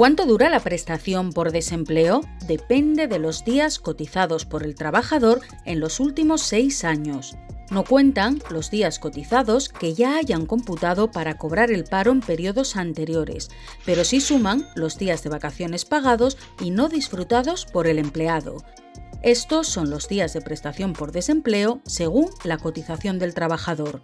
¿Cuánto dura la prestación por desempleo? Depende de los días cotizados por el trabajador en los últimos 6 años. No cuentan los días cotizados que ya hayan computado para cobrar el paro en periodos anteriores, pero sí suman los días de vacaciones pagados y no disfrutados por el empleado. Estos son los días de prestación por desempleo según la cotización del trabajador.